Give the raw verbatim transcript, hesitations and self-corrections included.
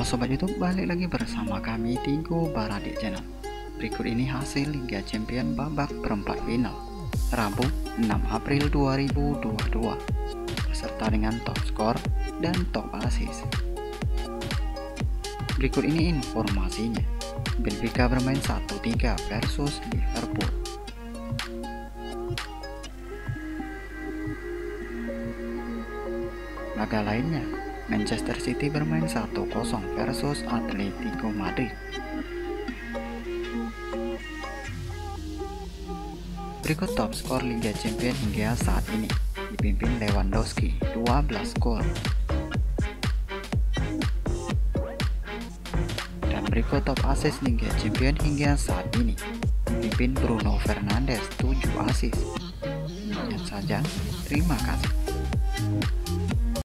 Halo Sobat YouTube, balik lagi bersama kami Tigo Barade Channel. Berikut ini hasil Liga Champions babak perempat final Rabu enam April dua ribu dua puluh dua beserta dengan top skor dan top assist. Berikut ini informasinya. Benfica bermain satu tiga versus Liverpool. Laga lainnya, Manchester City bermain satu kosong versus Atletico Madrid. Berikut top skor Liga Champions hingga saat ini, dipimpin Lewandowski dua belas gol. Dan berikut top assist Liga Champions hingga saat ini, dipimpin Bruno Fernandes tujuh assist. Lihat saja, terima kasih.